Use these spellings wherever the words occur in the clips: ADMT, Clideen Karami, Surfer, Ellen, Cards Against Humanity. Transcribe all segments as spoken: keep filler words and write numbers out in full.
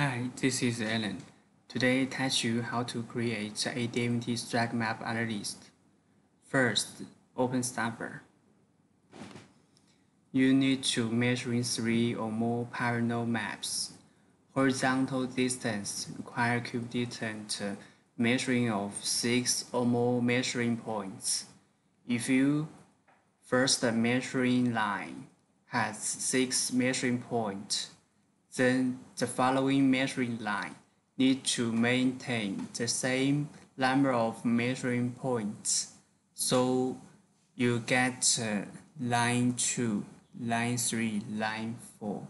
Hi, this is Ellen. Today I teach you how to create the A D M T strike map analysis. First, open Surfer. You need to measure in three or more parallel maps. Horizontal distance requires equiditant measuring of six or more measuring points. If you first measuring line has six measuring points, then the following measuring line need to maintain the same number of measuring points, so you get uh, line two, line three, line four,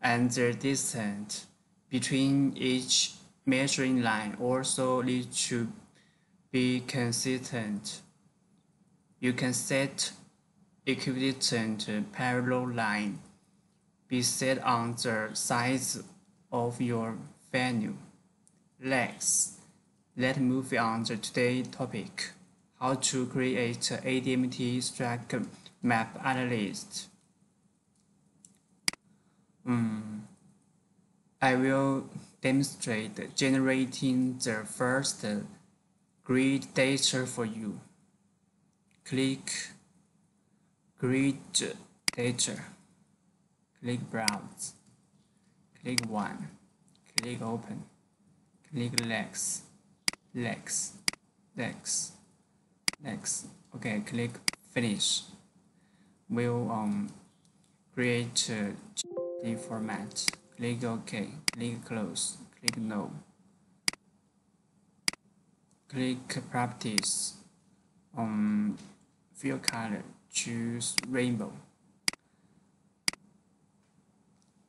and the distance between each measuring line also need to be consistent. You can set equiditant parallel line be set on the size of your venue. Next, let's move on to today's topic, how to create A D M T strike map analysis. Um, I will demonstrate generating the first grid data for you. Click grid data. Click browse, click one, click open, click next, next, next, next. Okay, click finish. We'll um create uh, the format. Click OK, click close, click no. Click properties. Um, fill color, choose rainbow.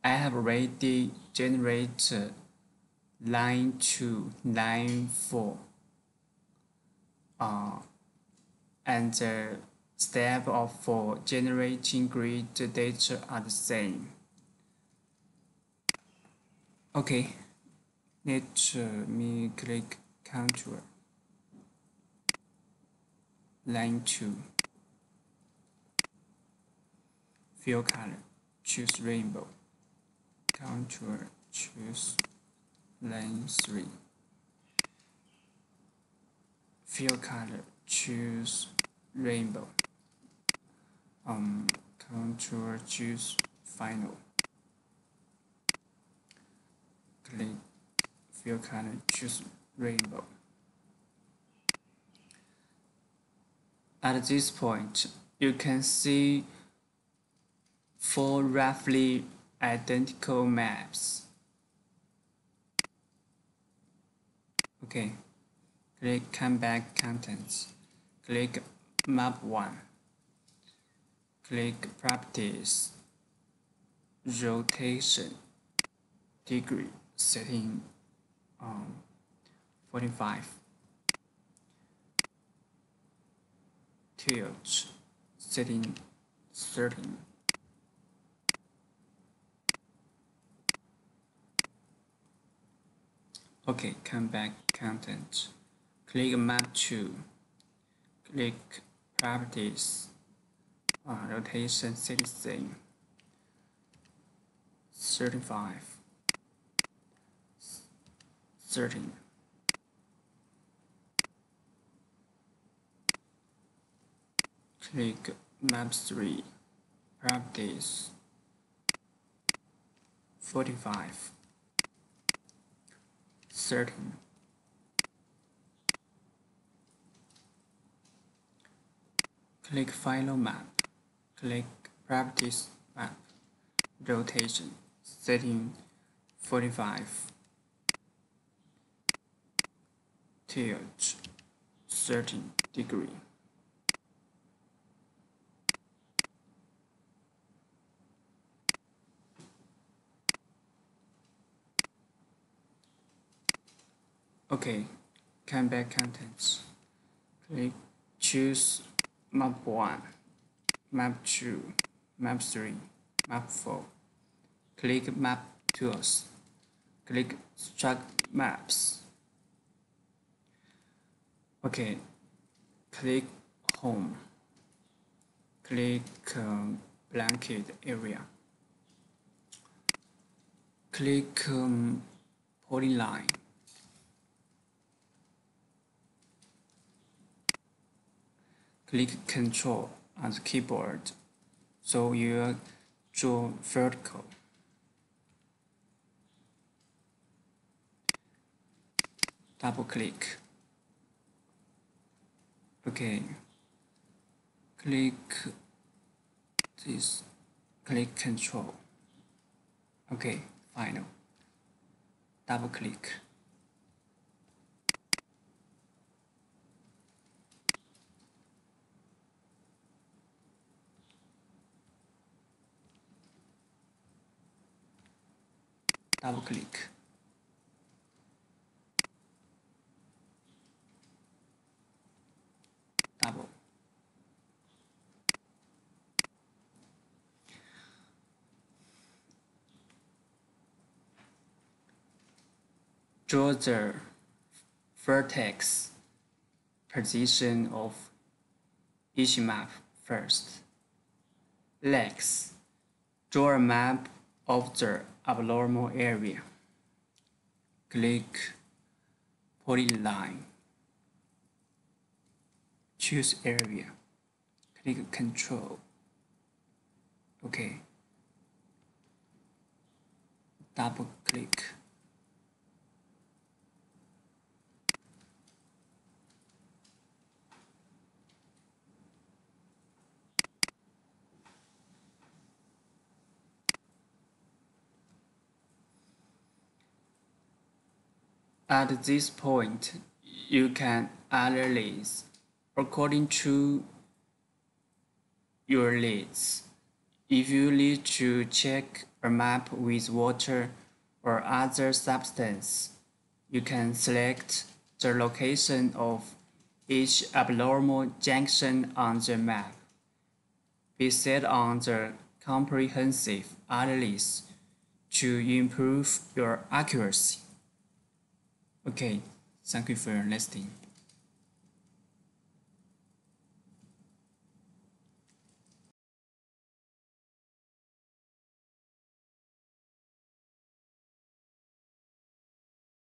I have already generated line two, line four, uh, and the step of for generating grid data are the same. Okay, let me click contour, line two, fill color, choose rainbow. Contour, choose line three. Fill color, choose rainbow. Um, contour, choose final. Click fill color, choose rainbow. At this point, you can see four roughly identical maps. Okay, click come back contents, click map one, click properties, rotation, degree setting um, forty-five, tilt setting thirty. Okay, come back content. Click map two. Click properties. Uh, rotation setting thirty-five. thirty. Click map three. Properties forty-five. Certain. Click final map, click properties map, rotation, setting forty-five, tilt, certain degree. Okay, come back contents. Click choose map one, map two, map three, map four. Click map tools. Click struct maps. Okay, click home. Click um, blanket area. click um, polyline. Click Control on the keyboard, so you draw vertical. Double click. Okay. Click this. Click Control. Okay. Final. Double click. Double click. Double. Draw the vertex position of each map first. Legs. Draw a map of the abnormal area. Click polyline. Choose area. Click Control. Okay. Double click. At this point, you can add leads according to your needs. If you need to check a map with water or other substance, you can select the location of each abnormal junction on the map. Based on the comprehensive analysis to improve your accuracy. Okay, thank you for your listening.